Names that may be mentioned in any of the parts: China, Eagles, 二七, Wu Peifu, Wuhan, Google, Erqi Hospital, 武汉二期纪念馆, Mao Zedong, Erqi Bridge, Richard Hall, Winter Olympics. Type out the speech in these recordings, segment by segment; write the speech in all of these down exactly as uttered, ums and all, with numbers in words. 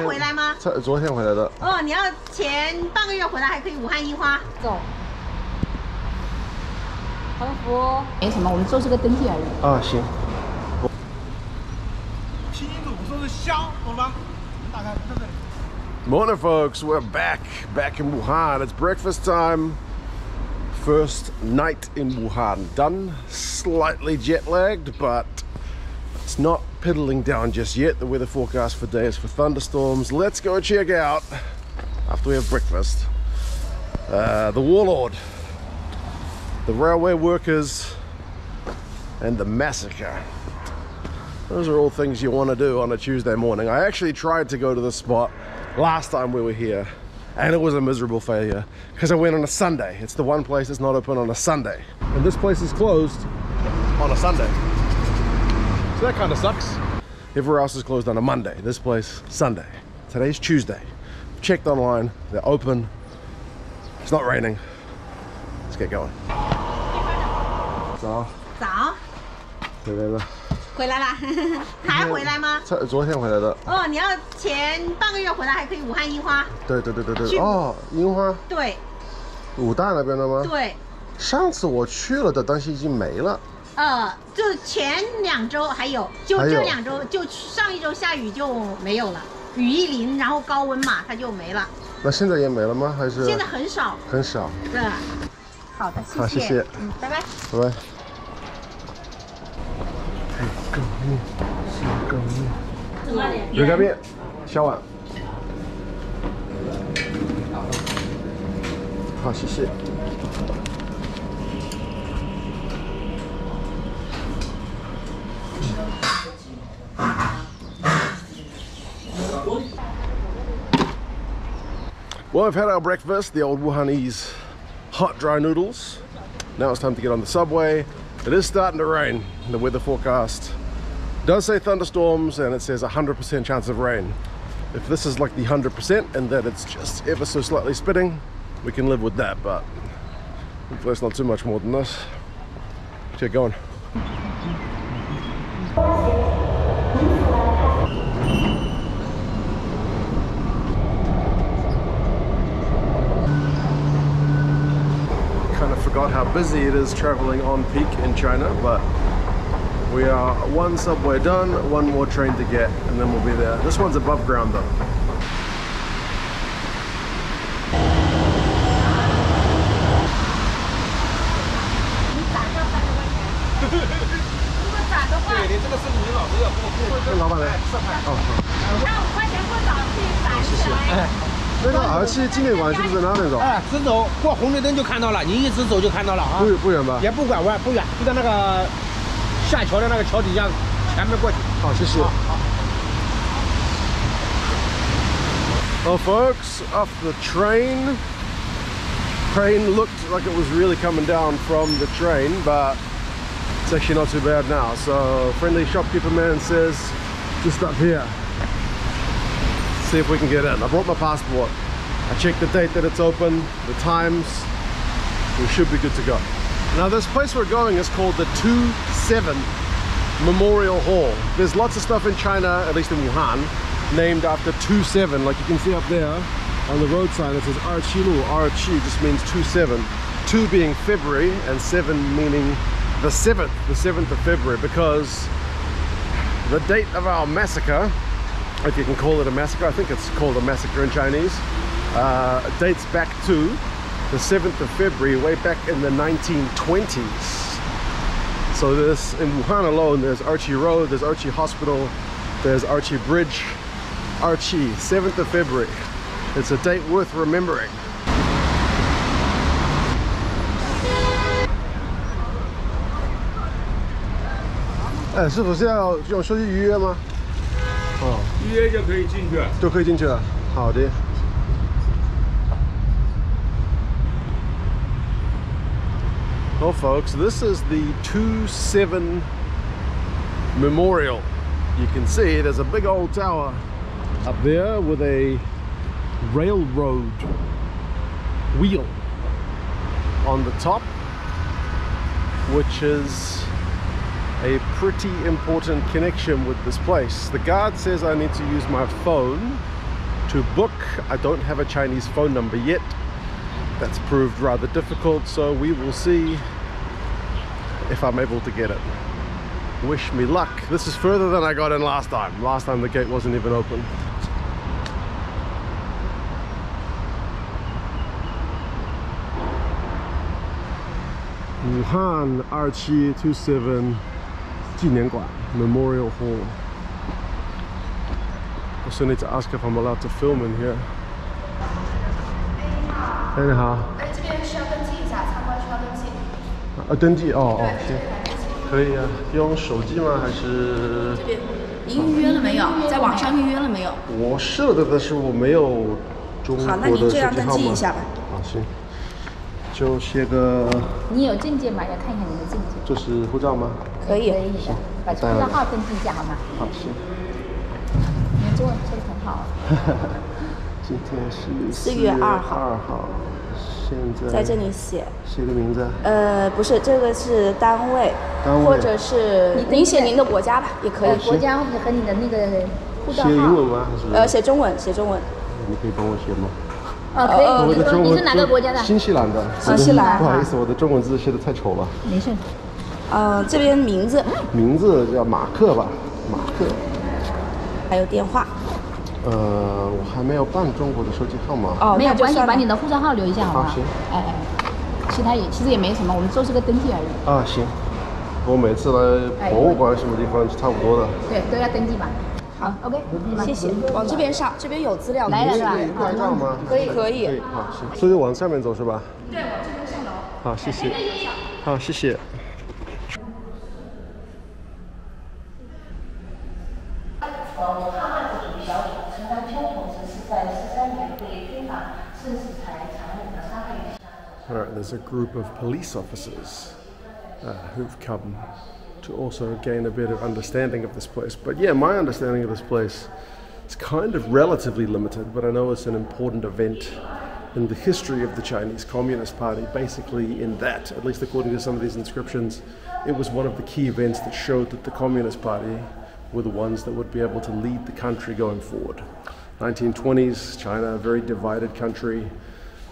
才回来吗？才昨天回来的。哦，你要前半个月回来还可以武汉樱花。走。横幅没什么，我们做这个登记而已。啊，行。拼音组不说是香，懂了吗？打开这里。 Morning, folks. We're back, back in Wuhan. It's breakfast time. First night in Wuhan. Done. Slightly jet lagged, but it's not piddling down just yet. The weather forecast for today is for thunderstorms. Let's go check out after we have breakfast. Uh, the warlord, the railway workers, and the massacre. Those are all things you want to do on a Tuesday morning. I actually tried to go to this spot last time we were here, and it was a miserable failure because I went on a Sunday. It's the one place that's not open on a Sunday, and this place is closed on a Sunday, so that kind of sucks. Everywhere else is closed on a Monday, this place Sunday. Today's Tuesday. Checked online, they're open. It's not raining. Let's get going. Hello. Hello. 回来啦，还回来吗？才昨天回来的。哦，你要前半个月回来还可以武汉樱花。对对对对对。哦，樱花。对。武大那边的吗？对。上次我去了的，但是已经没了。呃，就前两周还有，就这两周就上一周下雨就没有了，雨一淋，然后高温嘛，它就没了。那现在也没了吗？还是？现在很少。很少。对。好的，谢谢。好，谢谢。嗯，拜拜。拜拜。 热干面，小碗。好，谢谢。Well, we've had our breakfast, the old Wuhanese hot dry noodles. Now it's time to get on the subway. It is starting to rain. The weather forecast does say thunderstorms, and it says one hundred percent chance of rain. If this is like the one hundred percent and that it's just ever so slightly spitting, we can live with that, but hopefully it's not too much more than this. Keep going. Kind of forgot how busy it is traveling on peak in China, but we are one subway done, one more train to get, and then we'll be there. This one's above ground though. Oh, 下桥的那个桥底下，前面过去。好，谢谢。Well, folks, off the train. Train looked like it was really coming down from the train, but it's actually not too bad now. So, friendly shopkeeper man says, just up here. See if we can get in. I brought my passport. I checked the date that it's open, the times. We should be good to go. Now this place we're going is called the twenty-seven Memorial Hall. There's lots of stuff in China, at least in Wuhan, named after twenty-seven. Like you can see up there on the road sign, it says Erqi Lu. Erqi just means twenty-seven. two being February and seven meaning the seventh, the seventh of February, because the date of our massacre, if you can call it a massacre, I think it's called a massacre in Chinese, uh, dates back to the seventh of February, way back in the nineteen twenties. So this, in Wuhan alone, there's Erqi Road, there's Erqi Hospital, there's Erqi Bridge. Erqi, seventh of February. It's a date worth remembering. Hey, is it要用手机预约吗？哦，预约就可以进去了，就可以进去了。好的。 Well, folks, this is the twenty-seven Memorial. You can see there's a big old tower up there with a railroad wheel on the top, which is a pretty important connection with this place. The guard says I need to use my phone, to book. I don't have a Chinese phone number yet. That's proved rather difficult, so we will see if I'm able to get it. Wish me luck. This is further than I got in last time. Last time the gate wasn't even open. Wuhan, Erqi twenty-seven Memorial Hall. Also need to ask if I'm allowed to film in here.四月二号， 在这里写写个名字。呃，不是，这个是单位，或者是您写您的国家吧，也可以。国家或者和你的那个护照号。写英文吗？呃，写中文，写中文。你可以帮我写吗？哦，可以。你是哪个国家的？新西兰的。新西兰。不好意思，我的中文字写的太丑了。没事。呃，这边名字。名字叫马克吧，马克。还有电话。 呃，我还没有办中国的手机号码。哦，没有关系，把你的护照号留一下好不好？行。哎哎，其他也其实也没什么，我们就是个登记而已。啊，行。我每次来博物馆什么地方是差不多的。对，都要登记吧。好 ，OK， 谢谢。往这边上，这边有资料。来了是吧？拍照吗？可以可以。好，行。所以往下面走是吧？对，往这边上楼。好，谢谢。好，谢谢。 Alright, there's a group of police officers uh, who've come to also gain a better understanding of this place. But yeah, my understanding of this place is kind of relatively limited, but I know it's an important event in the history of the Chinese Communist Party, basically in that, at least according to some of these inscriptions, it was one of the key events that showed that the Communist Party were the ones that would be able to lead the country going forward. nineteen twenties, China, a very divided country,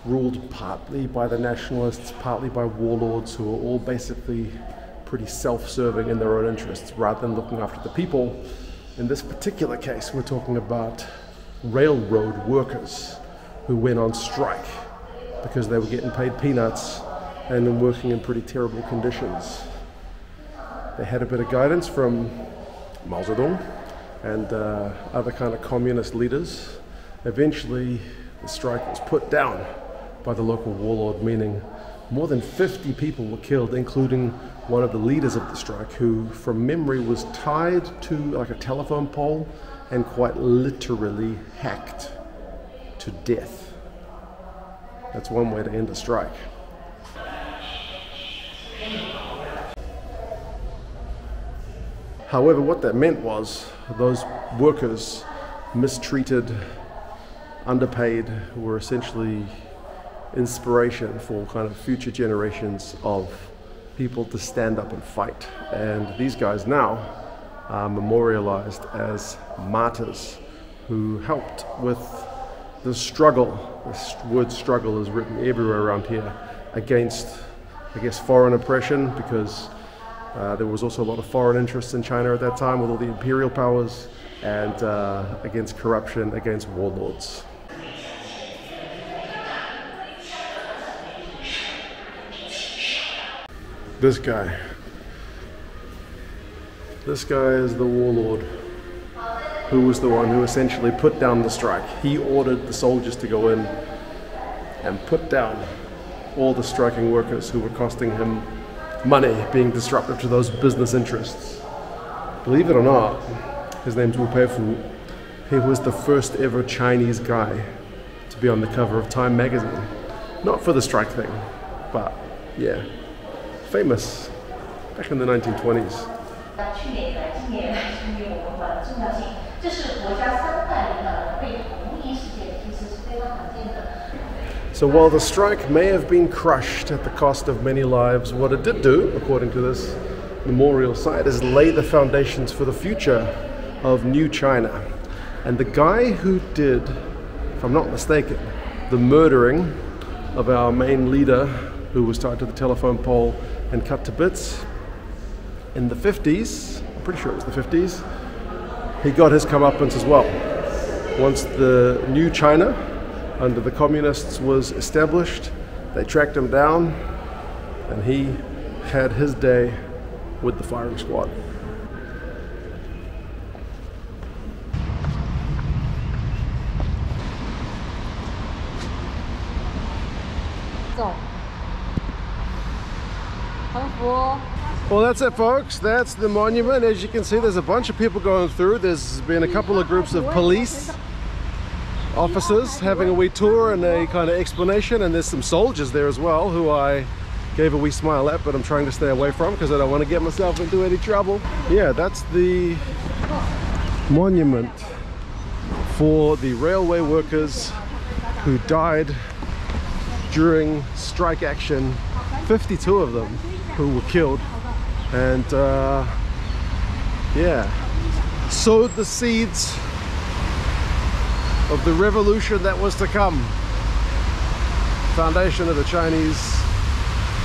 ruled partly by the nationalists, partly by warlords who were all basically pretty self-serving in their own interests rather than looking after the people. In this particular case, we're talking about railroad workers who went on strike because they were getting paid peanuts and then working in pretty terrible conditions. They had a bit of guidance from Mao Zedong and uh, other kind of communist leaders. Eventually, the strike was put down by the local warlord, meaning more than fifty people were killed, including one of the leaders of the strike, who from memory was tied to like a telephone pole and quite literally hacked to death. That's one way to end a strike. However, what that meant was those workers, mistreated, underpaid, were essentially inspiration for kind of future generations of people to stand up and fight. And these guys now are memorialized as martyrs who helped with the struggle, the word struggle is written everywhere around here, against, I guess, foreign oppression, because uh, there was also a lot of foreign interests in China at that time with all the imperial powers, and uh, against corruption, against warlords. This guy. This guy is the warlord who was the one who essentially put down the strike. He ordered the soldiers to go in and put down all the striking workers who were costing him money, being disruptive to those business interests. Believe it or not, his name's Wu Peifu. He was the first ever Chinese guy to be on the cover of Time magazine. Not for the strike thing, but yeah. Famous back in the nineteen twenties. So while the strike may have been crushed at the cost of many lives, what it did do, according to this memorial site, is lay the foundations for the future of new China. And the guy who did if I'm not mistaken, the murdering of our main leader who was tied to the telephone pole and cut to bits in the fifties, I'm pretty sure it was the fifties, he got his comeuppance as well. Once the new China under the communists was established, they tracked him down and he had his day with the firing squad. Well, that's it, folks. That's the monument. As you can see, there's a bunch of people going through. There's been a couple of groups of police officers having a wee tour and a kind of explanation, and there's some soldiers there as well who I gave a wee smile at, but I'm trying to stay away from because I don't want to get myself into any trouble. Yeah, that's the monument for the railway workers who died during strike action. fifty-two of them who were killed, and uh, yeah, sowed the seeds of the revolution that was to come. Foundation of the Chinese,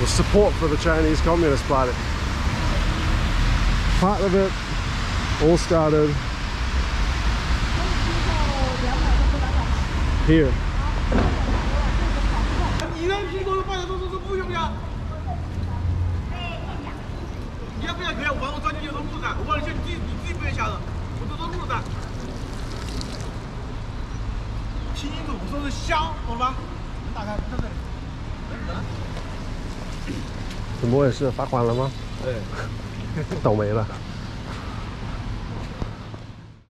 was support for the Chinese Communist Party. Part of it all started here. The boy is a